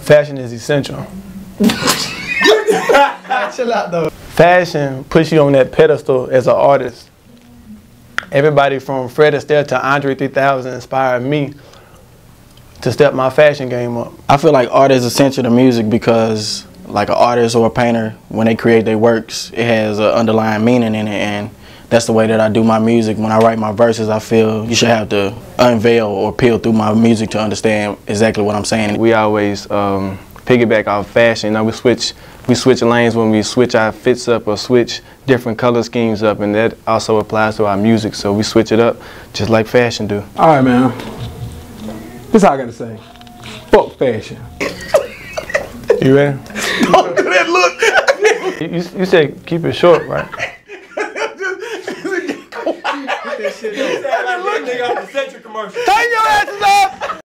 fashion is essential. Chill out though. Fashion puts you on that pedestal as an artist. Everybody from Fred Astaire to Andre 3000 inspired me to step my fashion game up. I feel like art is essential to music because like an artist or a painter, when they create their works, it has an underlying meaning in it, and that's the way that I do my music. When I write my verses, I feel you should have to unveil or peel through my music to understand exactly what I'm saying. We always piggyback off fashion. Now we switch lanes when we switch our fits up or switch different color schemes up, and that also applies to our music. So we switch it up just like fashion do. All right, man. This is all I gotta say. Fuck fashion. You ready? Don't do that look. you said keep it short, right? Turn your asses up!